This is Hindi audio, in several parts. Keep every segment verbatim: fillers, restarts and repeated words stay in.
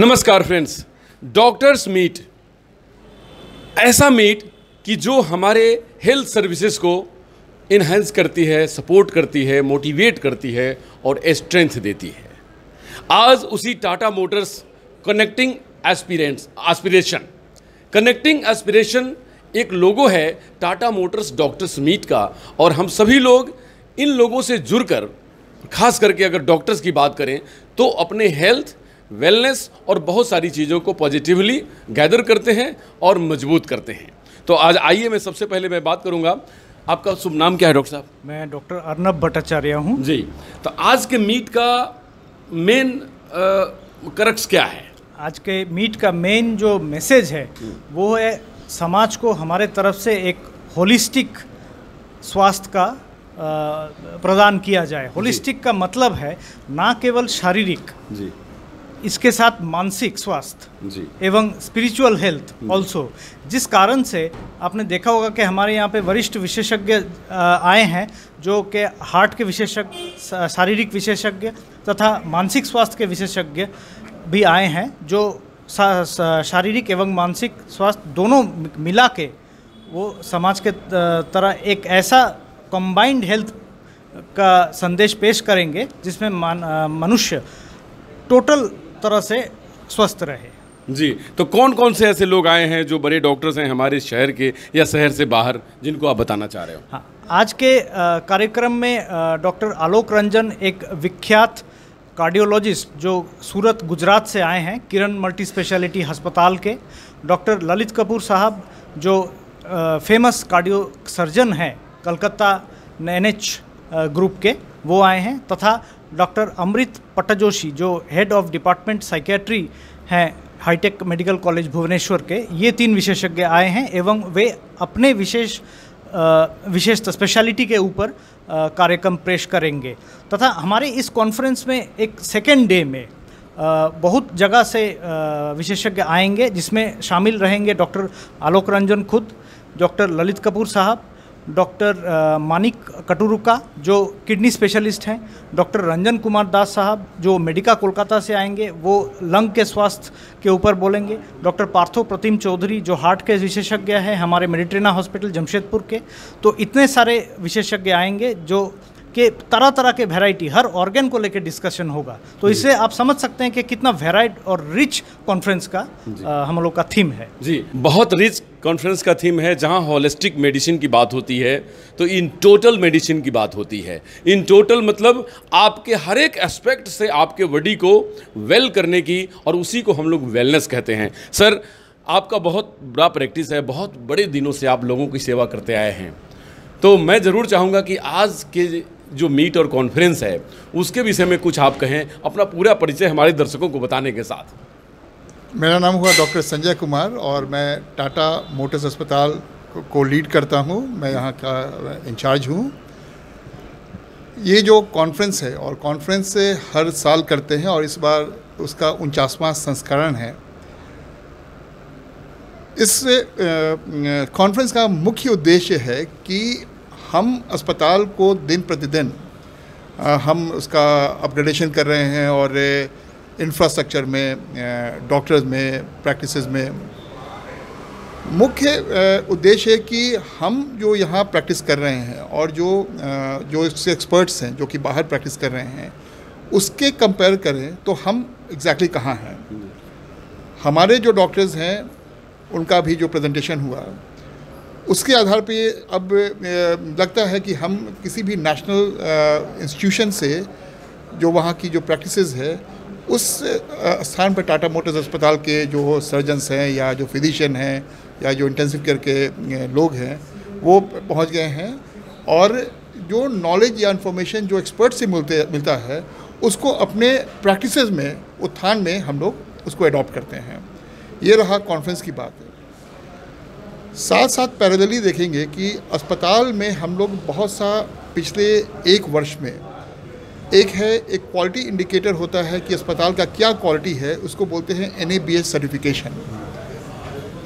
नमस्कार फ्रेंड्स, डॉक्टर्स मीट ऐसा मीट कि जो हमारे हेल्थ सर्विसेज को इन्हेंस करती है, सपोर्ट करती है, मोटिवेट करती है और स्ट्रेंथ देती है। आज उसी Tata Motors connecting aspirants aspiration connecting aspiration एक लोगो है टाटा मोटर्स डॉक्टर्स मीट का, और हम सभी लोग इन लोगों से जुड़कर, खास करके अगर डॉक्टर्स की बात करें तो अपने हेल्थ, वेलनेस और बहुत सारी चीज़ों को पॉजिटिवली गैदर करते हैं और मजबूत करते हैं। तो आज आइए, मैं सबसे पहले मैं बात करूंगा, आपका शुभ नाम क्या है डॉक्टर साहब? मैं डॉक्टर अर्नव भट्टाचार्य हूं जी। तो आज के मीट का मेन करक्स क्या है? आज के मीट का मेन जो मैसेज है वो है समाज को हमारे तरफ से एक होलिस्टिक स्वास्थ्य का आ, प्रदान किया जाए। होलिस्टिक का मतलब है ना केवल शारीरिक जी, इसके साथ मानसिक स्वास्थ्य एवं स्पिरिचुअल हेल्थ ऑल्सो, जिस कारण से आपने देखा होगा कि हमारे यहाँ पे वरिष्ठ विशेषज्ञ आए हैं जो कि हार्ट के विशेषज्ञ, शारीरिक विशेषज्ञ तथा मानसिक स्वास्थ्य के विशेषज्ञ भी आए हैं, जो शारीरिक एवं मानसिक स्वास्थ्य दोनों मिला के वो समाज के तरह एक ऐसा कंबाइंड हेल्थ का संदेश पेश करेंगे जिसमें मनुष्य टोटल तरह से स्वस्थ रहे जी। तो कौन कौन से ऐसे लोग आए हैं जो बड़े डॉक्टर्स हैं हमारे शहर के या शहर से बाहर, जिनको आप बताना चाह रहे हो? हाँ, आज के कार्यक्रम में डॉक्टर आलोक रंजन, एक विख्यात कार्डियोलॉजिस्ट जो सूरत गुजरात से आए हैं, किरण मल्टी स्पेशलिटी अस्पताल के, डॉक्टर ललित कपूर साहब जो फेमस कार्डियो सर्जन हैं कलकत्ता एन एच ग्रुप के, वो आए हैं, तथा डॉक्टर अमृत पटजोशी जो हेड ऑफ डिपार्टमेंट साइकियाट्री हैं हाईटेक मेडिकल कॉलेज भुवनेश्वर के, ये तीन विशेषज्ञ आए हैं एवं वे अपने विशेष विशेष स्पेशलिटी के ऊपर कार्यक्रम पेश करेंगे। तथा हमारे इस कॉन्फ्रेंस में एक सेकेंड डे में आ, बहुत जगह से विशेषज्ञ आएंगे, जिसमें शामिल रहेंगे डॉक्टर आलोक रंजन खुद, डॉक्टर ललित कपूर साहब, डॉक्टर मानिक कटुरुका जो किडनी स्पेशलिस्ट हैं, डॉक्टर रंजन कुमार दास साहब जो मेडिका कोलकाता से आएंगे, वो लंग के स्वास्थ्य के ऊपर बोलेंगे, डॉक्टर पार्थो प्रतिम चौधरी जो हार्ट के विशेषज्ञ हैं हमारे मेडिट्रिना हॉस्पिटल जमशेदपुर के। तो इतने सारे विशेषज्ञ आएंगे जो के तरह तरह के वैरायटी, हर ऑर्गन को लेकर डिस्कशन होगा। तो इससे आप समझ सकते हैं कि कितना वैरायटी और रिच कॉन्फ्रेंस का आ, हम लोग का थीम है जी। बहुत रिच कॉन्फ्रेंस का थीम है, जहां होलिस्टिक मेडिसिन की बात होती है तो इन टोटल मेडिसिन की बात होती है। इन टोटल मतलब आपके हर एक एस्पेक्ट से आपके बॉडी को वेल करने की, और उसी को हम लोग वेलनेस कहते हैं। सर, आपका बहुत बड़ा प्रैक्टिस है, बहुत बड़े दिनों से आप लोगों की सेवा करते आए हैं, तो मैं ज़रूर चाहूँगा कि आज के जो मीट और कॉन्फ्रेंस है उसके विषय में कुछ आप कहें, अपना पूरा परिचय हमारे दर्शकों को बताने के साथ। मेरा नाम हुआ डॉक्टर संजय कुमार और मैं टाटा मोटर्स अस्पताल को लीड करता हूं, मैं यहां का इंचार्ज हूं। ये जो कॉन्फ्रेंस है, और कॉन्फ्रेंस से हर साल करते हैं और इस बार उसका उनचासवां संस्करण है। इस कॉन्फ्रेंस का मुख्य उद्देश्य है कि हम अस्पताल को दिन प्रतिदिन हम उसका अपग्रेडेशन कर रहे हैं, और इंफ्रास्ट्रक्चर में, डॉक्टर्स में, प्रैक्टिसेस में। मुख्य उद्देश्य है कि हम जो यहाँ प्रैक्टिस कर रहे हैं और जो जो इसके एक्सपर्ट्स हैं जो कि बाहर प्रैक्टिस कर रहे हैं, उसके कंपेयर करें तो हम एग्जैक्टली कहाँ हैं। हमारे जो डॉक्टर्स हैं उनका भी जो प्रेजेंटेशन हुआ, उसके आधार पे अब लगता है कि हम किसी भी नेशनल इंस्टीट्यूशन से जो वहाँ की जो प्रैक्टिसेस है उस स्थान पर टाटा मोटर्स अस्पताल के जो सर्जन्स हैं या जो फिजिशियन हैं या जो इंटेंसिव केयर के लोग हैं वो पहुँच गए हैं, और जो नॉलेज या इन्फॉर्मेशन जो एक्सपर्ट से मिलते मिलता है उसको अपने प्रैक्टिसेस में, उत्थान में हम लोग उसको एडॉप्ट करते हैं। ये रहा कॉन्फ्रेंस की बात है। साथ साथ पैरेलली देखेंगे कि अस्पताल में हम लोग बहुत सा, पिछले एक वर्ष में एक है एक क्वालिटी इंडिकेटर होता है कि अस्पताल का क्या क्वालिटी है, उसको बोलते हैं N A B S certification.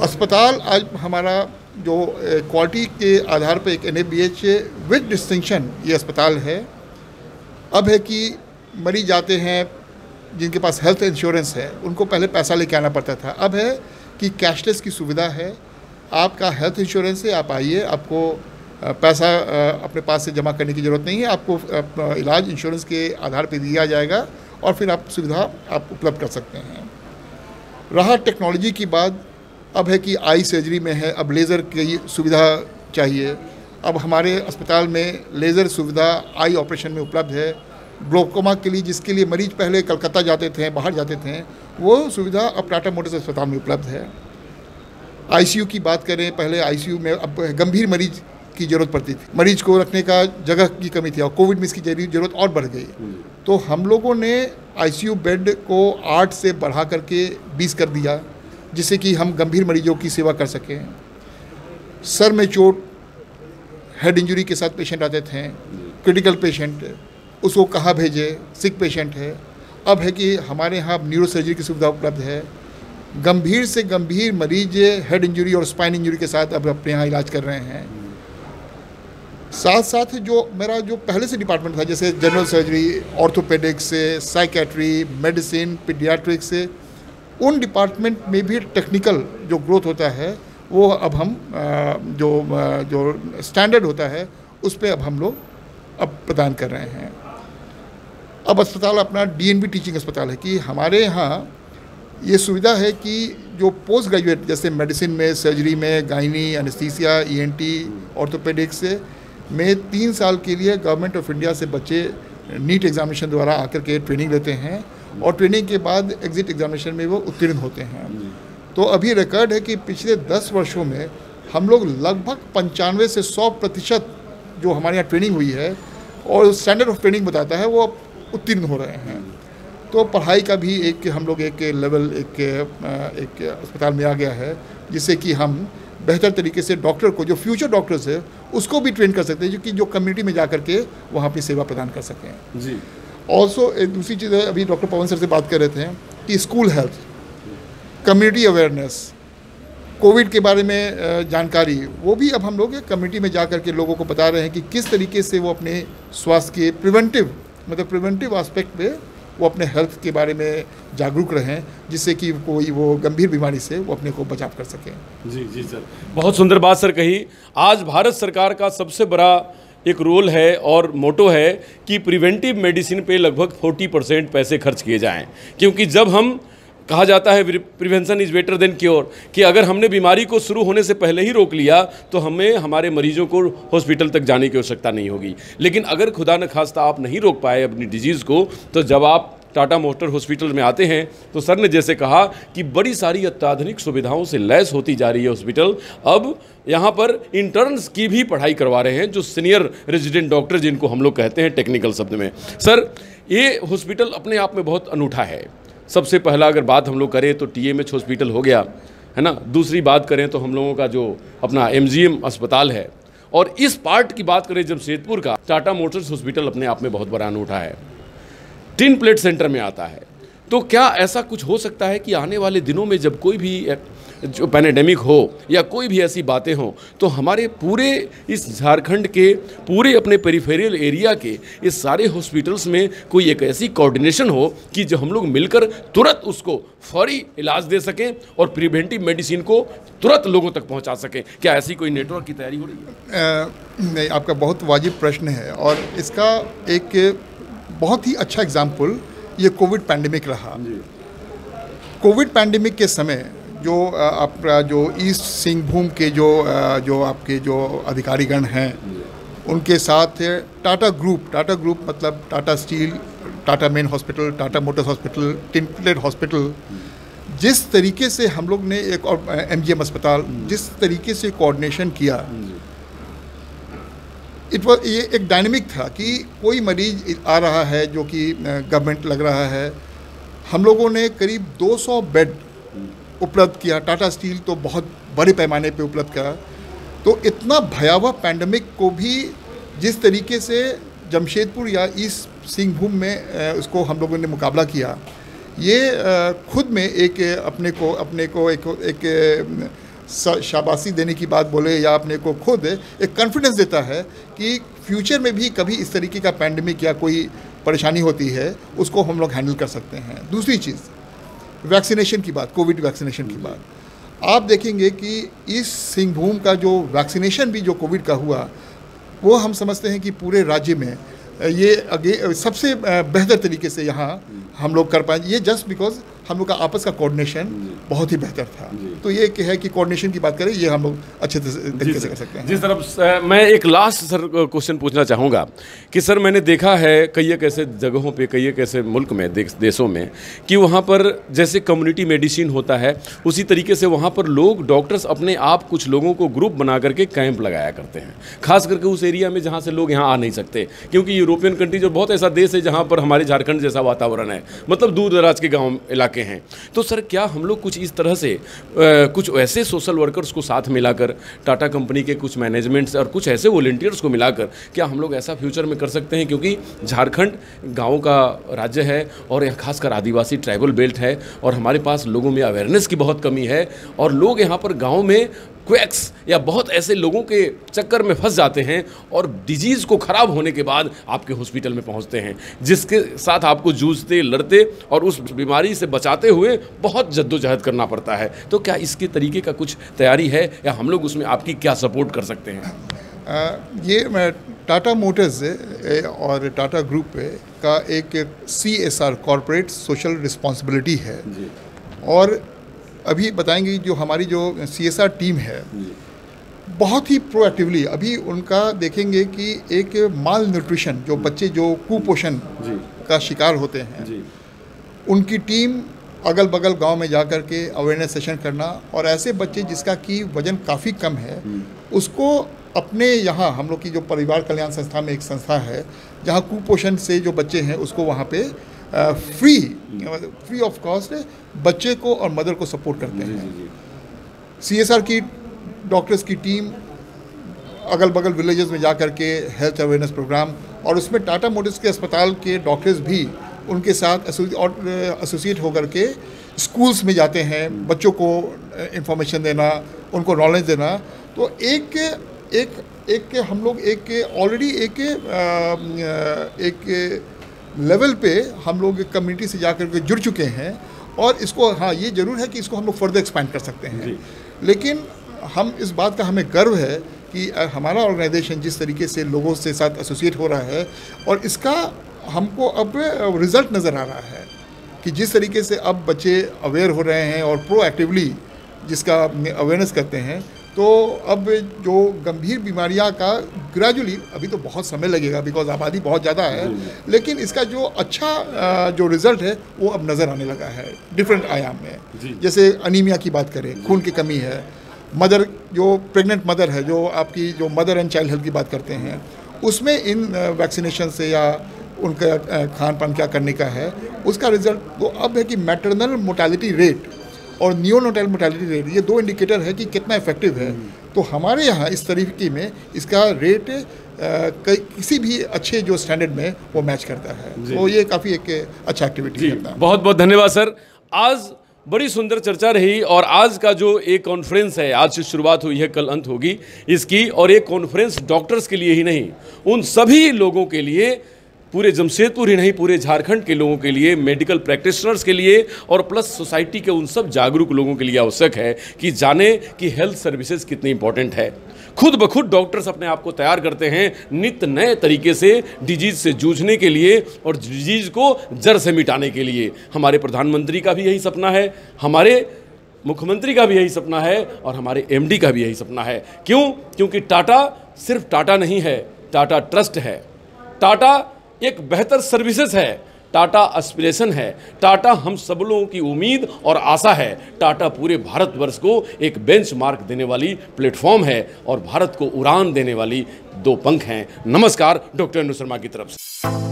अस्पताल आज हमारा जो क्वालिटी के आधार पर एक N A B H with distinction ये अस्पताल है। अब है कि मरीज जाते हैं जिनके पास हेल्थ इंश्योरेंस है उनको पहले पैसा लेके आना पड़ता था, अब है कि कैशलेस की सुविधा है। आपका हेल्थ इंश्योरेंस है, आप आइए, आपको पैसा अपने पास से जमा करने की ज़रूरत नहीं है, आपको इलाज इंश्योरेंस के आधार पर दिया जाएगा और फिर आप सुविधा आप उपलब्ध कर सकते हैं। रहा टेक्नोलॉजी की बात, अब है कि आई सर्जरी में है, अब लेज़र की सुविधा चाहिए। अब हमारे अस्पताल में लेज़र सुविधा आई ऑपरेशन में उपलब्ध है। ग्लोकोमा के लिए, जिसके लिए मरीज पहले कलकत्ता जाते थे, बाहर जाते थे, वो सुविधा अब टाटा मोटर्स अस्पताल में उपलब्ध है। आईसीयू की बात करें, पहले आईसीयू में अब गंभीर मरीज की ज़रूरत पड़ती थी, मरीज को रखने का जगह की कमी थी और कोविड में इसकी ज़रूरत और बढ़ गई, तो हम लोगों ने आईसीयू बेड को आठ से बढ़ा करके बीस कर दिया, जिससे कि हम गंभीर मरीजों की सेवा कर सकें। सर में चोट, हेड इंजरी के साथ पेशेंट आते थे, क्रिटिकल पेशेंट, उसको कहाँ भेजे, सिक पेशेंट है। अब है कि हमारे यहाँ न्यूरो सर्जरी की सुविधा उपलब्ध है। गंभीर से गंभीर मरीज हेड इंजरी और स्पाइन इंजरी के साथ अब अपने यहाँ इलाज कर रहे हैं। साथ साथ जो मेरा जो पहले से डिपार्टमेंट था, जैसे जनरल सर्जरी, ऑर्थोपेडिक्स से, साइकेट्री, मेडिसिन, पीडियाट्रिक्स से, उन डिपार्टमेंट में भी टेक्निकल जो ग्रोथ होता है वो अब हम जो जो स्टैंडर्ड होता है उस पर अब हम लोग अब प्रदान कर रहे हैं। अब अस्पताल अपना डीएनबी टीचिंग अस्पताल है कि हमारे यहाँ ये सुविधा है कि जो पोस्ट ग्रेजुएट जैसे मेडिसिन में, सर्जरी में, गायनी, एनेस्थीसिया, ईएनटी, ऑर्थोपेडिक्स में तीन साल के लिए गवर्नमेंट ऑफ इंडिया से बच्चे नीट एग्जामिनेशन द्वारा आकर के ट्रेनिंग लेते हैं और ट्रेनिंग के बाद एग्जिट एग्जामिनेशन में वो उत्तीर्ण होते हैं। तो अभी रिकॉर्ड है कि पिछले दस वर्षों में हम लोग लगभग पंचानवे से सौ प्रतिशत जो हमारे यहाँ ट्रेनिंग हुई है और स्टैंडर्ड ऑफ ट्रेनिंग बताता है वो उत्तीर्ण हो रहे हैं। तो पढ़ाई का भी एक हम लोग एक लेवल एक एक अस्पताल में आ गया है, जिससे कि हम बेहतर तरीके से डॉक्टर को, जो फ्यूचर डॉक्टर्स है, उसको भी ट्रेन कर सकते हैं, जो कि जो कम्युनिटी में जा करके वहाँ अपनी सेवा प्रदान कर सकें। जी, ऑल्सो दूसरी चीज़ है, अभी डॉक्टर पवन सर से बात कर रहे थे कि school health, community awareness, covid के बारे में जानकारी, वो भी अब हम लोग कम्युनिटी में जा करके लोगों को बता रहे हैं कि किस तरीके से वो अपने स्वास्थ्य के प्रिवेंटिव, मतलब प्रिवेंटिव एस्पेक्ट में वो अपने हेल्थ के बारे में जागरूक रहें, जिससे कि कोई वो गंभीर बीमारी से वो अपने को बचाव कर सकें। जी जी सर, बहुत सुंदर बात सर कही। आज भारत सरकार का सबसे बड़ा एक रोल है और मोटो है कि प्रिवेंटिव मेडिसिन पे लगभग चालीस परसेंट पैसे खर्च किए जाएं, क्योंकि जब हम, कहा जाता है prevention is better than cure, कि अगर हमने बीमारी को शुरू होने से पहले ही रोक लिया तो हमें हमारे मरीजों को हॉस्पिटल तक जाने की आवश्यकता नहीं होगी। लेकिन अगर खुदा न खास्ता आप नहीं रोक पाए अपनी डिजीज़ को, तो जब आप टाटा मोटर हॉस्पिटल में आते हैं तो सर ने जैसे कहा कि बड़ी सारी अत्याधुनिक सुविधाओं से लैस होती जा रही है हॉस्पिटल। अब यहाँ पर इंटर्न्स की भी पढ़ाई करवा रहे हैं, जो सीनियर रेजिडेंट डॉक्टर जिनको हम लोग कहते हैं टेक्निकल शब्द में। सर, ये हॉस्पिटल अपने आप में बहुत अनूठा है। सबसे पहला अगर बात हम लोग करें तो टी एम एच हॉस्पिटल हो गया, है ना। दूसरी बात करें तो हम लोगों का जो अपना एम जी एम अस्पताल है, और इस पार्ट की बात करें जमशेदपुर का, टाटा मोटर्स हॉस्पिटल अपने आप में बहुत बड़ा अनूठा है, टिन प्लेट सेंटर में आता है। तो क्या ऐसा कुछ हो सकता है कि आने वाले दिनों में जब कोई भी जो पैनेडेमिक हो या कोई भी ऐसी बातें हों, तो हमारे पूरे इस झारखंड के, पूरे अपने पेरिफेरियल एरिया के इस सारे हॉस्पिटल्स में कोई एक ऐसी कोऑर्डिनेशन हो कि जो हम लोग मिलकर तुरंत उसको फौरी इलाज दे सकें और प्रिवेंटिव मेडिसिन को तुरंत लोगों तक पहुंचा सकें? क्या ऐसी कोई नेटवर्क की तैयारी हो रही है? नहीं, आपका बहुत वाजिब प्रश्न है और इसका एक बहुत ही अच्छा एग्जाम्पल ये कोविड पैंडेमिक रहा। कोविड पैंडेमिक के समय जो आप जो ईस्ट सिंहभूम के जो जो आपके जो अधिकारीगण हैं, उनके साथ टाटा ग्रुप, टाटा ग्रुप मतलब Tata steel, Tata main hospital, Tata Motors hospital, टिम्पलेट hospital, जिस तरीके से हम लोग ने एक और एमजीएम अस्पताल, जिस तरीके से कोऑर्डिनेशन किया, इट वॉज, ये एक डायनेमिक था कि कोई मरीज आ रहा है जो कि गवर्नमेंट लग रहा है। हम लोगों ने करीब दो सौ बेड उपलब्ध किया, टाटा स्टील तो बहुत बड़े पैमाने पे उपलब्ध किया। तो इतना भयावह पैंडमिक को भी जिस तरीके से जमशेदपुर या ईस्ट सिंहभूम में उसको हम लोगों ने मुकाबला किया, ये खुद में एक अपने को अपने को एक एक शाबाशी देने की बात बोले या अपने को खुद एक कॉन्फिडेंस देता है कि फ्यूचर में भी कभी इस तरीके का पैंडमिक या कोई परेशानी होती है उसको हम लोग हैंडल कर सकते हैं। दूसरी चीज़ वैक्सीनेशन की बात, कोविड वैक्सीनेशन की बात, आप देखेंगे कि इस सिंहभूम का जो वैक्सीनेशन भी जो कोविड का हुआ वो हम समझते हैं कि पूरे राज्य में ये अगे सबसे बेहतर तरीके से यहाँ हम लोग कर पाए। ये जस्ट बिकॉज हम लोग का आपस का कोऑर्डिनेशन बहुत ही बेहतर था। तो ये है कि कोऑर्डिनेशन की बात करें, ये हम लोग अच्छे तरीके से कर सकते हैं। जिस तरफ मैं एक लास्ट सर क्वेश्चन पूछना चाहूँगा कि सर मैंने देखा है कई एक ऐसे जगहों पे, कई एक ऐसे मुल्क में, देशों में कि वहाँ पर जैसे कम्युनिटी मेडिसिन होता है उसी तरीके से वहाँ पर लोग डॉक्टर्स अपने आप कुछ लोगों को ग्रुप बना करके कैंप लगाया करते हैं, खास करके उस एरिया में जहाँ से लोग यहाँ आ नहीं सकते, क्योंकि यूरोपियन कंट्रीज और बहुत ऐसा देश है जहाँ पर हमारे झारखंड जैसा वातावरण है, मतलब दूर दराज के गाँव इलाके हैं। तो सर क्या हम लोग कुछ इस तरह से आ, कुछ ऐसे सोशल वर्कर्स को साथ मिलाकर, टाटा कंपनी के कुछ मैनेजमेंट्स और कुछ ऐसे वॉलंटियर्स को मिलाकर क्या हम लोग ऐसा फ्यूचर में कर सकते हैं? क्योंकि झारखंड गाँव का राज्य है और यहाँ खासकर आदिवासी ट्राइबल बेल्ट है और हमारे पास लोगों में अवेयरनेस की बहुत कमी है और लोग यहाँ पर गाँव में क्वेक्स या बहुत ऐसे लोगों के चक्कर में फंस जाते हैं और डिजीज़ को ख़राब होने के बाद आपके हॉस्पिटल में पहुंचते हैं, जिसके साथ आपको जूझते, लड़ते और उस बीमारी से बचाते हुए बहुत जद्दोजहद करना पड़ता है। तो क्या इसके तरीके का कुछ तैयारी है या हम लोग उसमें आपकी क्या सपोर्ट कर सकते हैं? आ, ये टाटा मोटर्स और टाटा ग्रुप का एक C S R corporate social responsibility है और अभी बताएंगे जो हमारी जो सीएसआर टीम है बहुत ही प्रोएक्टिवली अभी उनका देखेंगे कि एक माल न्यूट्रिशन जो बच्चे जो कुपोषण का शिकार होते हैं उनकी टीम अगल बगल गांव में जा कर के अवेयरनेस सेशन करना और ऐसे बच्चे जिसका कि वजन काफ़ी कम है उसको अपने यहाँ हम लोग की जो परिवार कल्याण संस्था में एक संस्था है जहाँ कुपोषण से जो बच्चे हैं उसको वहाँ पे फ्री फ्री ऑफ कॉस्ट बच्चे को और मदर को सपोर्ट करते हैं। सीएसआर की डॉक्टर्स की टीम अगल बगल विलेजेस में जा कर के हेल्थ अवेयरनेस प्रोग्राम और उसमें टाटा मोटर्स के अस्पताल के डॉक्टर्स भी उनके साथ एसोसिएट होकर के स्कूल्स में जाते हैं, बच्चों को इंफॉर्मेशन देना, उनको नॉलेज देना। तो एक एक एक के हम लोग एक ऑलरेडी एक एक लेवल पे हम लोग कम्युनिटी से जाकर के जुड़ चुके हैं और इसको हाँ ये ज़रूर है कि इसको हम लोग फर्दर एक्सपैंड कर सकते हैं, लेकिन हम इस बात का हमें गर्व है कि हमारा ऑर्गेनाइजेशन जिस तरीके से लोगों से साथ एसोसिएट हो रहा है और इसका हमको अब रिज़ल्ट नज़र आ रहा है कि जिस तरीके से अब बच्चे अवेयर हो रहे हैं और प्रोएक्टिवली जिसका अवेयरनेस करते हैं। तो अब जो गंभीर बीमारियां का ग्रेजुअली अभी तो बहुत समय लगेगा बिकॉज आबादी बहुत ज़्यादा है, लेकिन इसका जो अच्छा जो रिज़ल्ट है वो अब नज़र आने लगा है डिफरेंट आयाम में। जैसे अनीमिया की बात करें, खून की कमी है, मदर जो प्रेग्नेंट मदर है, जो आपकी जो मदर एंड चाइल्ड हेल्थ की बात करते हैं उसमें इन वैक्सीनेशन से या उनका खान पान क्या करने का है उसका रिज़ल्ट तो अब है कि मैटरनल मोर्टेलिटी रेट और नियोनेटल मोर्टेलिटी रेट ये दो इंडिकेटर है कि कितना इफेक्टिव है। तो हमारे यहाँ इस तरीके में इसका रेट आ, किसी भी अच्छे जो स्टैंडर्ड में वो मैच करता है, तो ये काफ़ी एक अच्छा एक्टिविटी करता है। बहुत बहुत धन्यवाद सर, आज बड़ी सुंदर चर्चा रही और आज का जो एक कॉन्फ्रेंस है, आज से शुरुआत हुई है, कल अंत होगी इसकी, और एक कॉन्फ्रेंस डॉक्टर्स के लिए ही नहीं, उन सभी लोगों के लिए, पूरे जमशेदपुर ही नहीं पूरे झारखंड के लोगों के लिए, मेडिकल प्रैक्टिशनर्स के लिए और प्लस सोसाइटी के उन सब जागरूक लोगों के लिए आवश्यक है कि जाने कि हेल्थ सर्विसेज कितनी इंपॉर्टेंट है। खुद ब खुद डॉक्टर्स अपने आप को तैयार करते हैं नित नए तरीके से डिजीज़ से जूझने के लिए और डिजीज़ को जड़ से मिटाने के लिए। हमारे प्रधानमंत्री का भी यही सपना है, हमारे मुख्यमंत्री का भी यही सपना है और हमारे एम डी का भी यही सपना है। क्यों? क्योंकि टाटा सिर्फ टाटा नहीं है, टाटा ट्रस्ट है, टाटा एक बेहतर सर्विसेज है, टाटा एस्पिरेशन है, टाटा हम सब लोगों की उम्मीद और आशा है, टाटा पूरे भारतवर्ष को एक बेंचमार्क देने वाली प्लेटफॉर्म है और भारत को उड़ान देने वाली दो पंख हैं। नमस्कार, डॉक्टर अनु शर्मा की तरफ से।